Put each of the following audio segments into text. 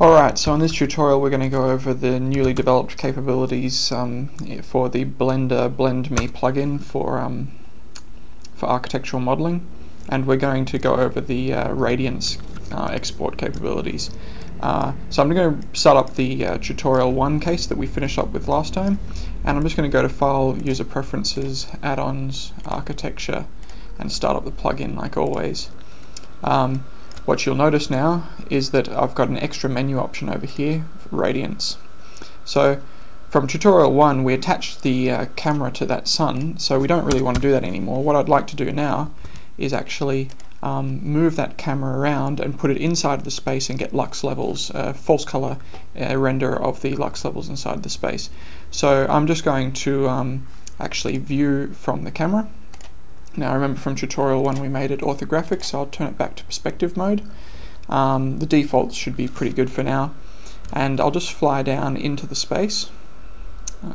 Alright, so in this tutorial we're going to go over the newly developed capabilities for the Blender BlendMe plugin for architectural modeling, and we're going to go over the Radiance export capabilities. So I'm going to set up the tutorial 1 case that we finished up with last time, and I'm just going to go to File, User Preferences, Add-ons, Architecture, and start up the plugin like always. What you'll notice now is that I've got an extra menu option over here, Radiance. So from tutorial 1 we attached the camera to that sun, so we don't really want to do that anymore. What I'd like to do now is actually move that camera around and put it inside of the space and get lux levels, false color render of the lux levels inside the space. So I'm just going to actually view from the camera. Now remember from tutorial 1 we made it orthographic, so I'll turn it back to perspective mode. The defaults should be pretty good for now, and I'll just fly down into the space. If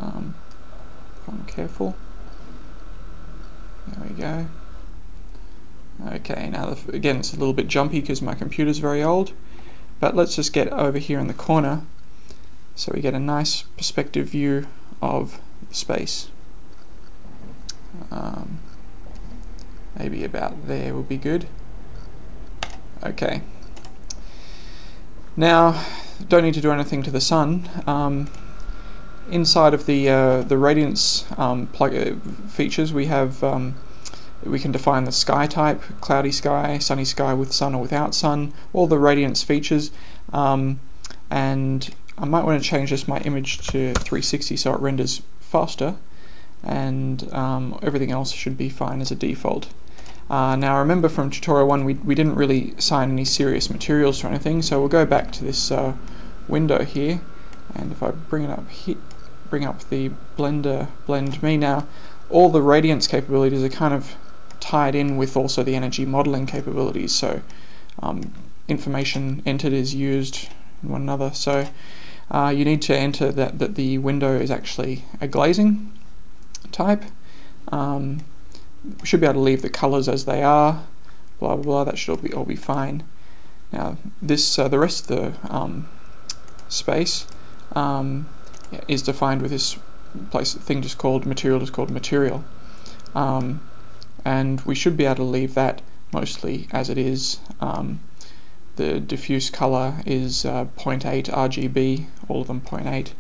I'm careful. There we go. Okay, now again it's a little bit jumpy because my computer's very old, but let's just get over here in the corner so we get a nice perspective view of the space. Maybe about there will be good. Okay. Now, don't need to do anything to the sun. Inside of the Radiance features, we have we can define the sky type: cloudy sky, sunny sky with sun or without sun. All the Radiance features, and I might want to change this my image to 360 so it renders faster, and everything else should be fine as a default. Now remember from tutorial 1 we didn't really assign any serious materials or anything, so we'll go back to this window here, and if I bring it up here, bring up the Blender BlendMe now, all the Radiance capabilities are kind of tied in with also the energy modeling capabilities, so information entered is used in one another, so you need to enter that the window is actually a glazing type. We should be able to leave the colors as they are, blah blah blah, that should all be fine. Now this the rest of the space is defined with this thing just called material, and we should be able to leave that mostly as it is. The diffuse color is 0.8 RGB, all of them 0.8.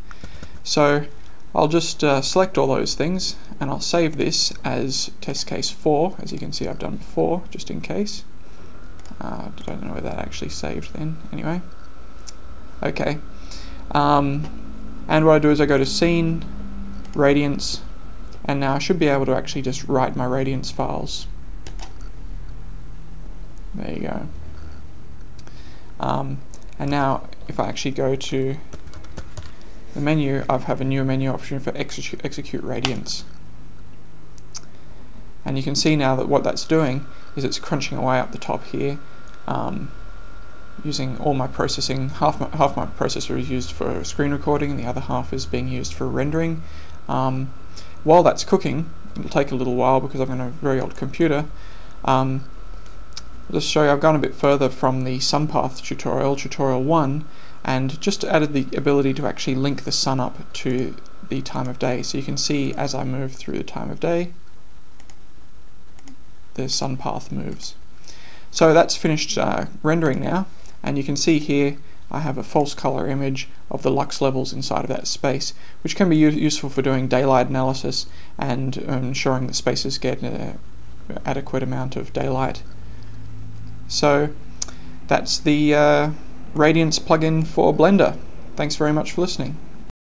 So I'll just select all those things, and I'll save this as test case 4, as you can see I've done before, just in case. I don't know where that actually saved then, anyway. Okay, and what I do is I go to Scene, Radiance, and now I should be able to actually just write my Radiance files. There you go. And now if I actually go to the menu, I have a new menu option for execute Radiance, and you can see now that what that's doing is it's crunching away up the top here, using all my processing. Half my processor is used for screen recording and the other half is being used for rendering. While that's cooking, it'll take a little while because I've got a very old computer. I'll just show you, I've gone a bit further from the SunPath tutorial, tutorial 1, and just added the ability to actually link the sun up to the time of day. So you can see as I move through the time of day, the sun path moves. So that's finished rendering now, and you can see here I have a false color image of the lux levels inside of that space, which can be useful for doing daylight analysis and ensuring that spaces get an adequate amount of daylight. So that's the Radiance plugin for Blender. Thanks very much for listening.